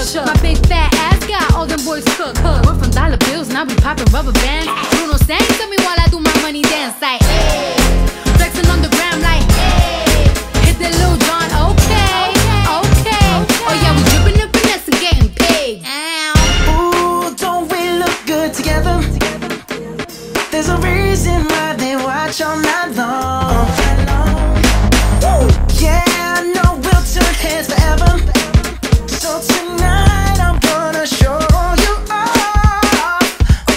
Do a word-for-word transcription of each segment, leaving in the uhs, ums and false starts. shook. My big fat ass got all them boys cooked. We're from dollar bills and I be popping rubber bands. Bruno sang to me while I do my money dance. Like, hey, flexing on the gram like, hey, hit that Lil Jon, okay, okay. Oh yeah, we dripping and finessing, getting paid. Ooh, don't we look good together? There's a reason why they watch all night long. Yeah, I know we'll turn heads forever. So tonight I'm gonna show you all.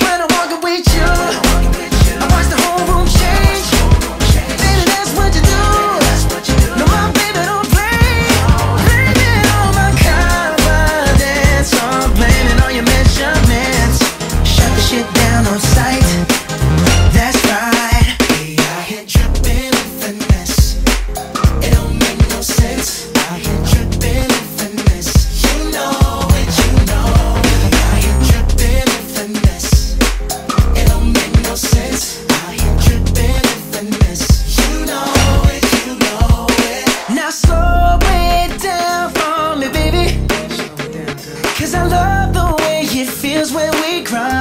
When I walk with you, I watch the whole room change. Baby, that's what you do. No, my baby, don't play. Blaming all my confidence, I'm blaming all your measurements. Shut the shit down on sight. That's right. Hey, I hear dripping with finesse. It don't make no sense. I hear dripping with finesse. You know it, you know it. I hear dripping with finesse. It don't make no sense. I hear dripping with finesse. You know it, you know it. Now slow it down for me, baby. Cause I love the way it feels when we grind.